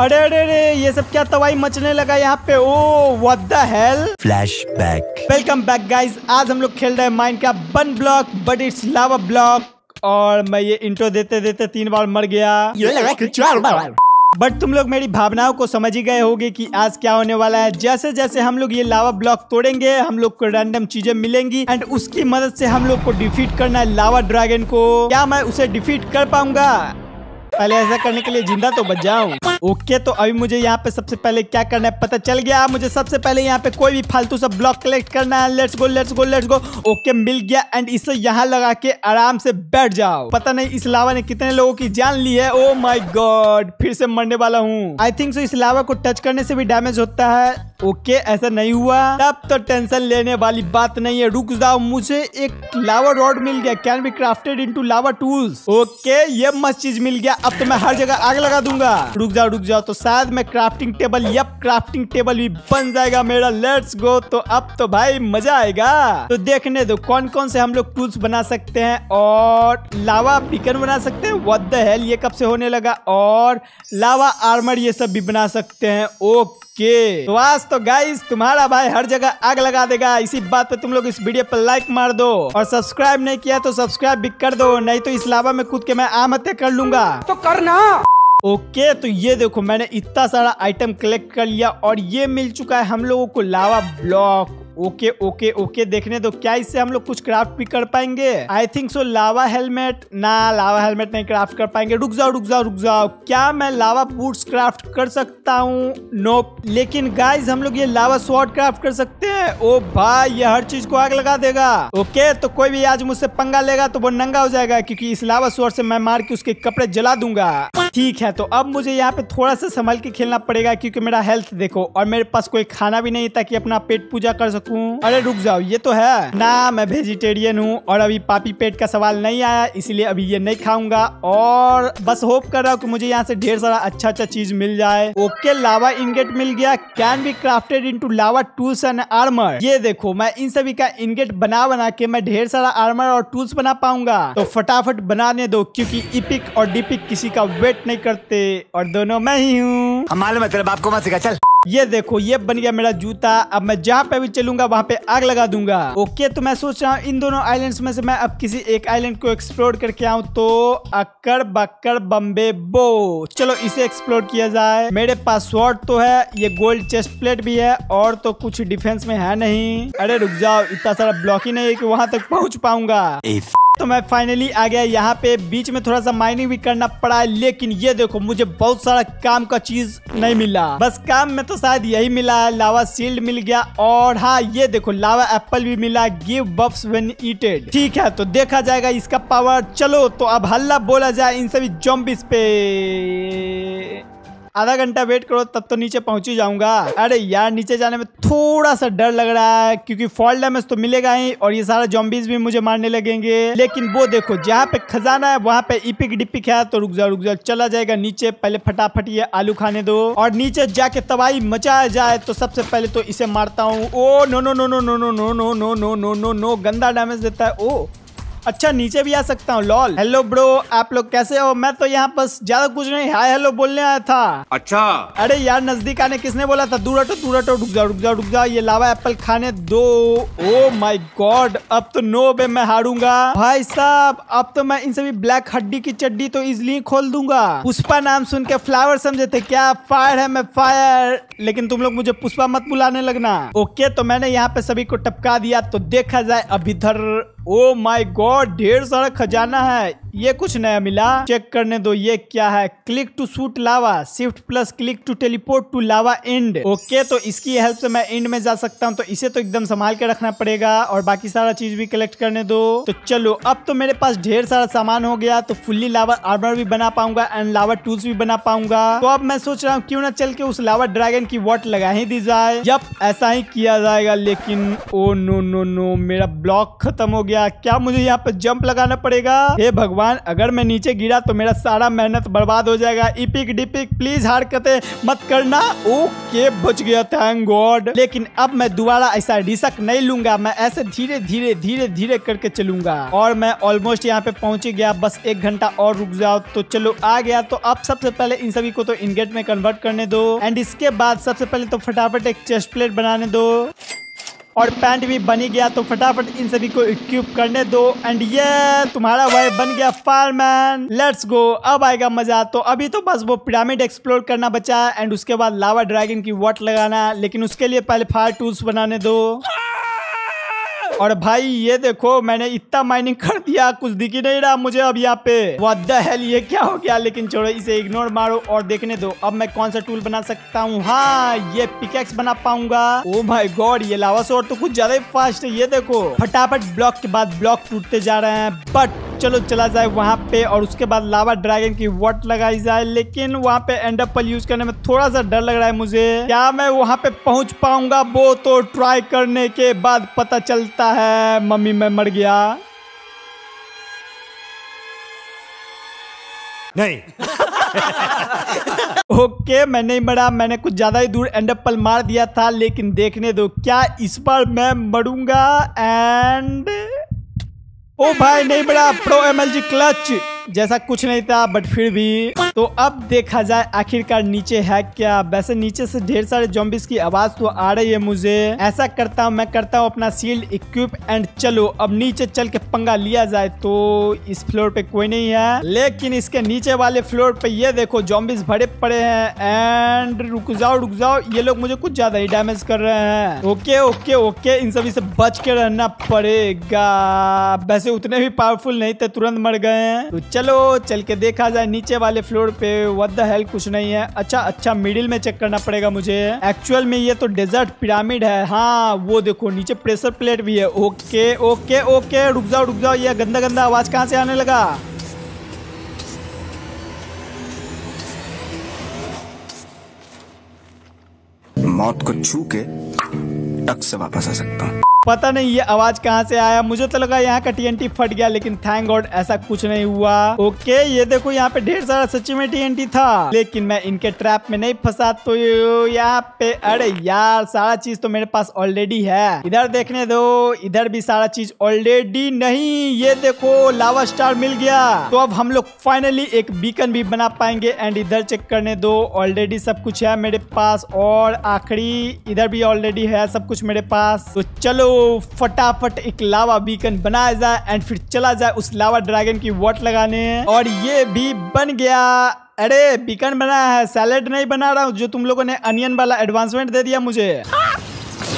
अरे अरे अरे ये सब क्या तबाही मचने लगा यहाँ पे। Oh what the hell. Flashback. Welcome back guys, आज हम लोग खेल रहे हैं Minecraft one block but it's lava block. और मैं ये इंट्रो देते देते 3 बार मर गया। बट तुम लोग मेरी भावनाओं को समझ ही गए होगे कि आज क्या होने वाला है। जैसे जैसे हम लोग ये लावा ब्लॉक तोड़ेंगे, हम लोग को रैंडम चीजें मिलेंगी एंड उसकी मदद से हम लोग को डिफीट करना है लावा ड्रैगन को। क्या मैं उसे डिफीट कर पाऊंगा? पहले ऐसा करने के लिए जिंदा तो बच जाऊं। ओके तो अभी मुझे यहाँ पे सबसे पहले क्या करना है पता चल गया। मुझे सबसे पहले यहाँ पे कोई भी फालतू सा ब्लॉक कलेक्ट करना है। Let's go let's go let's go. Okay मिल गया एंड इसे यहाँ लगा के आराम से बैठ जाओ। पता नहीं इस लावा ने कितने लोगों की जान ली है। ओ माय गॉड, फिर से मरने वाला हूँ। आई थिंक सो इस लावा को टच करने से भी डैमेज होता है। ओके ऐसा नहीं हुआ, तब तो टेंशन लेने वाली बात नहीं है। रुक जाओ, मुझे एक लावा रॉड मिल गया। Can be crafted into lava tools. Okay ये मस्त चीज मिल गया, अब तो मैं हर जगह आग लगा दूंगा। रुक जाओ तो शायद मैं crafting table, yup crafting table भी बन जाएगा मेरा। Let's go. तो अब तो भाई मजा आएगा। तो देखने दो कौन कौन से हम लोग टूल्स बना सकते हैं और लावा पिकन बना सकते हैं। व्हाट द हेल, ये कब से होने लगा। और लावा आर्मर ये सब भी बना सकते हैं। ओके तो आज तो गाइस तुम्हारा भाई हर जगह आग लगा देगा। इसी बात पे तुम लोग इस वीडियो पर लाइक मार दो और सब्सक्राइब नहीं किया तो सब्सक्राइब भी कर दो, नहीं तो इस लावा में कूद के मैं आत्महत्या कर लूंगा। तो करना। ओके तो ये देखो मैंने इतना सारा आइटम कलेक्ट कर लिया और ये मिल चुका है हम लोगों को lava block. Okay okay okay देखने दो, क्या इससे हम लोग कुछ क्राफ्ट भी कर पाएंगे? I think so lava helmet ना, लावा हेलमेट नहीं क्राफ्ट कर पाएंगे। रुक जाओ। क्या मैं लावा बूट्स क्राफ्ट कर सकता हूँ? नोप। लेकिन गाइज हम लोग ये लावा स्वॉर्ड क्राफ्ट कर सकते हैं। ओ भाई ये हर चीज को आग लगा देगा। ओके तो कोई भी आज मुझसे पंगा लेगा तो वो नंगा हो जाएगा, क्योंकि इस लावा स्वॉर्ड से मैं मार के उसके कपड़े जला दूंगा। ठीक है तो अब मुझे यहाँ पे थोड़ा सा संभल के खेलना पड़ेगा, क्योंकि मेरा हेल्थ देखो और मेरे पास कोई खाना भी नहीं ताकि अपना पेट पूजा कर सकूं। अरे रुक जाओ, ये तो है ना, मैं वेजिटेरियन हूँ और अभी पापी पेट का सवाल नहीं आया, इसलिए अभी ये नहीं खाऊंगा। और बस होप कर रहा हूँ कि मुझे यहाँ से ढेर सारा अच्छा अच्छा चीज मिल जाए। ओके लावा इनगेट मिल गया। Can be crafted into lava tools and armour. ये देखो मैं इन सभी का इनगेट बना बना के मैं ढेर सारा आर्मर और टूल्स बना पाऊंगा। तो फटाफट बनाने दो, क्योंकि इपिक और डिपिक किसी का वेट नहीं करते और दोनों मैं ही हूँ। हमारे मतलब आपको मत सिखा चल। ये देखो ये बन गया मेरा जूता। अब मैं जहाँ पे भी चलूंगा वहाँ पे आग लगा दूंगा। ओके तो मैं सोच रहा हूँ इन दोनों आइलैंड्स में से मैं अब किसी एक आइलैंड को एक्सप्लोर करके आऊँ। तो अक्कर बक्कर बम्बे बो, चलो इसे एक्सप्लोर किया जाए। मेरे पास स्वॉर्ड तो है, ये गोल्ड चेस्ट प्लेट भी है और तो कुछ डिफेंस में है नहीं। अरे रुक जाओ, इतना सारा ब्लॉक ही नहीं है कि वहाँ तक पहुँच पाऊंगा। तो मैं फाइनली आ गया यहाँ पे। बीच में थोड़ा सा माइनिंग भी करना पड़ा है, लेकिन ये देखो मुझे बहुत सारा काम का चीज नहीं मिला। बस काम में तो शायद यही मिला है, लावा शील्ड मिल गया और हाँ ये देखो लावा एप्पल भी मिला। Give buffs when eated. ठीक है तो देखा जाएगा इसका पावर। चलो तो अब हल्ला बोला जाए इन सभी जॉम्बीज पे। आधा घंटा वेट करो तब तो नीचे पहुंच ही जाऊंगा। अरे यार नीचे जाने में थोड़ा सा डर लग रहा है, क्योंकि फॉल डैमेज तो मिलेगा ही और ये सारा जॉम्बीज भी मुझे मारने लगेंगे। लेकिन वो देखो जहाँ पे खजाना है वहाँ पे इपिक डिपिक है। तो रुक जाओ चला जाएगा नीचे। पहले फटाफट ये आलू खाने दो और नीचे जाके तबाही मचाया जाए। तो सबसे पहले तो इसे मारता हूँ। Oh no no no no no no no no no no no no no, गंदा डैमेज देता है। ओ अच्छा नीचे भी आ सकता हूँ। लॉल। हेलो ब्रो, आप लोग कैसे हो? मैं तो यहाँ बस ज्यादा कुछ नहीं, हाय हेलो बोलने आया था। अच्छा। अरे यार नजदीक आने किसने बोला था? दूर हटो। रुक जाओ। ये लावा एप्पल खाने दो। ओ माय गॉड, अब तो नो वे मैं हारूंगा भाई साहब। अब तो मैं इन सभी ब्लैक हड्डी की चड्डी तो इजिली खोल दूंगा। पुष्पा नाम सुन के फ्लावर समझे थे क्या? फायर है मैं फायर, लेकिन तुम लोग मुझे पुष्पा मत बुलाने लगना। ओके तो मैंने यहाँ पे सभी को टपका दिया। तो देखा जाए अब इधर। ओ माय गॉड ढेर सारा खजाना है। ये कुछ नया मिला, चेक करने दो। ये क्या है? Click to shoot lava, shift plus click to teleport to lava end. Okay तो इसकी हेल्प से मैं एंड में जा सकता हूँ, तो इसे तो एकदम संभाल के रखना पड़ेगा। और बाकी सारा चीज भी कलेक्ट करने दो। तो चलो अब तो मेरे पास ढेर सारा सामान हो गया। तो फुल्ली लावा आर्मर भी बना पाऊंगा एंड लावा टूल्स भी बना पाऊंगा। तो अब मैं सोच रहा हूँ क्यों ना चल के उस लावा ड्रैगन की वॉट लगा ही दी जाए। जब ऐसा ही किया जाएगा। लेकिन ओ नो नो नो, मेरा ब्लॉक खत्म हो गया। क्या मुझे यहाँ पे जंप लगाना पड़ेगा? हे भगवान, भगवान, अगर मैं नीचे गिरा तो मेरा सारा मेहनत बर्बाद हो जाएगा। इपिक डिपिक प्लीज हरकतें मत करना। ओके बच गया, थैंक गॉड। लेकिन अब मैं दोबारा ऐसा रिस्क नहीं लूंगा, मैं ऐसे धीरे धीरे धीरे धीरे करके चलूंगा। और मैं ऑलमोस्ट यहाँ पे पहुंच गया, बस 1 घंटा और रुक जाओ। तो चलो आ गया। तो अब सबसे पहले इन सभी को तो इनगेट में कन्वर्ट करने दो, एंड इसके बाद सबसे पहले तो फटाफट एक चेस्ट प्लेट बनाने दो, और पैंट भी बनी गया। तो फटाफट इन सभी को इक्विप करने दो, एंड ये तुम्हारा भाई बन गया फायरमैन। लेट्स गो, अब आएगा मजा। तो अभी तो बस वो पिरामिड एक्सप्लोर करना बचा है, एंड उसके बाद लावा ड्रैगन की वॉट लगाना है। लेकिन उसके लिए पहले फायर टूल्स बनाने दो। और भाई ये देखो, मैंने इतना माइनिंग कर दिया, कुछ दिख ही नहीं रहा मुझे अब यहाँ पे। व्हाट द हेल, ये क्या हो गया। लेकिन छोड़ो, इसे इग्नोर मारो और देखने दो। अब मैं कौन सा टूल बना सकता हूँ। हाँ, ये पिकेक्स बना पाऊंगा। ओ माय गॉड, ये लावा शॉट तो कुछ ज्यादा ही फास्ट है। ये देखो, फटाफट ब्लॉक के बाद ब्लॉक टूटते जा रहे हैं। बट चलो चला जाए वहाँ पे, और उसके बाद लावा ड्रैगन की वॉट लगाई जाए। लेकिन वहाँ पे एंडरपल यूज करने में थोड़ा सा डर लग रहा है मुझे। क्या मैं वहाँ पे पहुँच पाऊंगा, वो तो ट्राई करने के बाद पता चलता है। मम्मी मैं मर गया। नहीं ओके, मैं नहीं मरा, मैंने कुछ ज्यादा ही दूर एंडरपल मार दिया था। लेकिन देखने दो, क्या इस बार मैं मरूंगा। एंड ओ भाई नहीं बड़ा, प्रो एमएलजी क्लच जैसा कुछ नहीं था, बट फिर भी। तो अब देखा जाए आखिरकार नीचे है क्या। वैसे नीचे से ढेर सारे जॉम्बीज की आवाज तो आ रही है मुझे। ऐसा करता हूँ, मैं करता हूँ अपना शील्ड इक्विप, एंड चलो अब नीचे चल के पंगा लिया जाए। तो इस फ्लोर पे कोई नहीं है, लेकिन इसके नीचे वाले फ्लोर पे ये देखो जॉम्बीज भरे पड़े हैं। एंड रुक जाओ, ये लोग मुझे कुछ ज्यादा ही डैमेज कर रहे हैं। ओके, इन सभी से बच के रहना पड़ेगा। वैसे उतने भी पावरफुल नहीं थे, तुरंत मर गए हैं। तो चलो चल के देखा जाए नीचे वाले फ्लोर पे। व्हाट द हेल, कुछ नहीं है। अच्छा, मिडिल में चेक करना पड़ेगा मुझे। एक्चुअल में ये तो डेजर्ट पिरामिड है। हाँ वो देखो, नीचे प्रेशर प्लेट भी है। ओके, रुक जाओ, ये गंदा आवाज कहाँ से आने लगा। मौत को छू के टक से वापस आ सकता हूँ। पता नहीं ये आवाज कहाँ से आया, मुझे तो लगा यहाँ का TNT फट गया, लेकिन थैंक गॉड ऐसा कुछ नहीं हुआ। ओके, ये देखो यहाँ पे ढेर सारा सच्ची में TNT था, लेकिन मैं इनके ट्रैप में नहीं फंसा। तो यहाँ पे अरे यार, सारा चीज तो मेरे पास ऑलरेडी है। इधर देखने दो, इधर भी सारा चीज ऑलरेडी। नहीं, ये देखो लावा स्टार मिल गया। तो अब हम लोग फाइनली एक बीकन भी बना पाएंगे। एंड इधर चेक करने दो, ऑलरेडी सब कुछ है मेरे पास। और आखिरी इधर भी ऑलरेडी है सब कुछ मेरे पास। तो चलो फटाफट एक लावा बीकन बनाया जाए, एंड फिर चला जाए उस लावा ड्रैगन की वॉट लगाने। और ये भी बन गया। अरे बीकन बनाया है, सैलेड नहीं बना रहा हूँ, जो तुम लोगों ने अनियन वाला एडवांसमेंट दे दिया मुझे।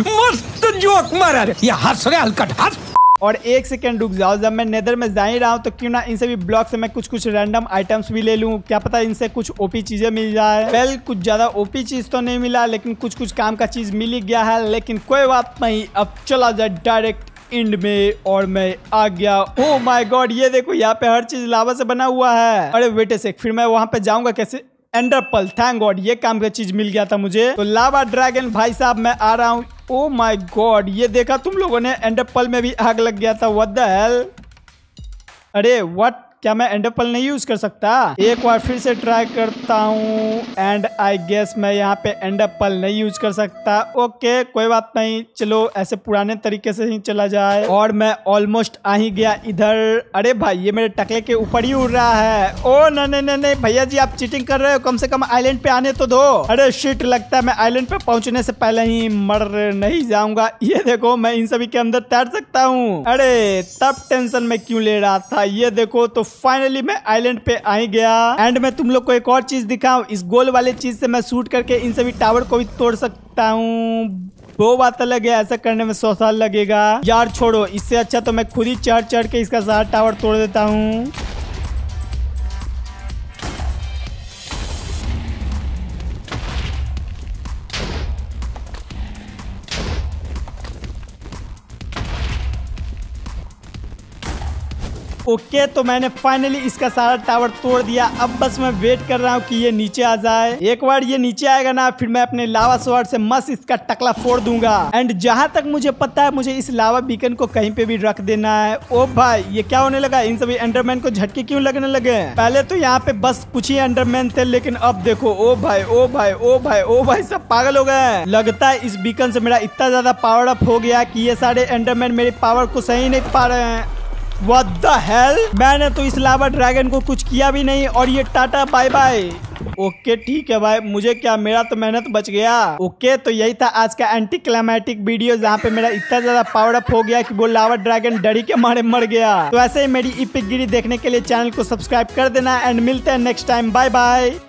मस्त जोक मारा रे, ये हंस रहा हलकट हंस। और 1 सेकंड रुक जाओ, जब मैं नेदर में जा ही रहा हूँ तो क्यों ना इनसे भी ब्लॉक से मैं कुछ रैंडम आइटम्स भी ले लूँ। क्या पता इनसे कुछ ओपी चीजें मिल जाए। वेल, कुछ ज्यादा ओपी चीज तो नहीं मिला, लेकिन कुछ काम का चीज मिल ही गया है। लेकिन कोई बात नहीं, अब चला जाए डायरेक्ट इंड में। और मैं आ गया। ओह माय गॉड, ये देखो यहाँ पे हर चीज लावा से बना हुआ है। अरे वेट अ सेक, फिर मैं वहां पे जाऊंगा कैसे। एंडरपल, थैंक गॉड ये काम का चीज मिल गया था मुझे। तो लावा ड्रैगन भाई साहब मैं आ रहा हूँ। ओ माय गॉड, ये देखा तुम लोगों ने, एंडरपल में भी आग लग गया था। What the hell. अरे व्हाट, क्या मैं एंडरपल नहीं यूज कर सकता। एक बार फिर से ट्राई करता हूँ, एंड आई गेस मैं यहाँ पे एंडरपल नहीं यूज कर सकता। ओके, कोई बात नहीं, चलो ऐसे पुराने तरीके से ही चला जाए। और मैं ऑलमोस्ट आ ही गया इधर। अरे भाई, ये मेरे टकले के ऊपर ही उड़ रहा है। ओ नहीं भैया जी, आप चीटिंग कर रहे हो, कम से कम आइलैंड पे आने तो दो। अरे शिट, लगता है मैं आइलैंड पे पहुंचने से पहले ही मर नहीं जाऊंगा। ये देखो, मैं इन सभी के अंदर तैर सकता हूँ। अरे तब टेंशन में क्यों ले रहा था। ये देखो, तो फाइनली मैं आइलैंड पे आ गया। एंड मैं तुम लोग को एक और चीज दिखाऊं, इस गोल वाले चीज से मैं शूट करके इन सभी टावर को भी तोड़ सकता हूँ। वो बात अलग है, ऐसा करने में 100 साल लगेगा। यार छोड़ो, इससे अच्छा तो मैं खुद ही चढ़ के इसका सारा टावर तोड़ देता हूँ। ओके तो मैंने फाइनली इसका सारा टावर तोड़ दिया। अब बस मैं वेट कर रहा हूँ कि ये नीचे आ जाए। एक बार ये नीचे आएगा ना फिर मैं अपने लावा स्वॉर्ड से मस्त इसका टकला फोड़ दूंगा। एंड जहाँ तक मुझे पता है मुझे इस लावा बीकन को कहीं पे भी रख देना है। ओ भाई ये क्या होने लगा, इन सभी अंडरमैन को झटके क्यों लगने लगे। पहले तो यहाँ पे बस कुछ ही अंडरमैन थे लेकिन अब देखो ओ भाई ओ भाई ओ भाई ओ भाई सब पागल हो गए। लगता है इस बीकन से मेरा इतना ज्यादा पावर अप हो गया कि ये सारे अंडरमैन मेरे पावर को सही नहीं पा रहे हैं। What the hell? मैंने तो इस लावा ड्रैगन को कुछ किया भी नहीं और ये टाटा बाय बाय। ओके ठीक है भाई मुझे क्या, मेरा तो मेहनत तो बच गया। ओके तो यही था आज का एंटी क्लाइमेटिक वीडियो जहाँ पे मेरा इतना ज्यादा पावर अप हो गया कि वो लावा ड्रैगन डरी के मारे मर गया। तो ऐसे ही मेरी इपिक गिरी देखने के लिए चैनल को सब्सक्राइब कर देना एंड मिलते हैं नेक्स्ट टाइम। Bye bye.